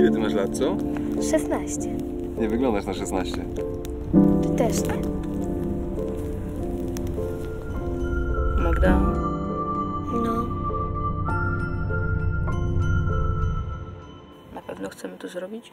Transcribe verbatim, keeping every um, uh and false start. Ile ty masz lat, co? szesnaście. Nie wyglądasz na szesnaście. Ty też nie. Magda? No. Na pewno chcemy to zrobić?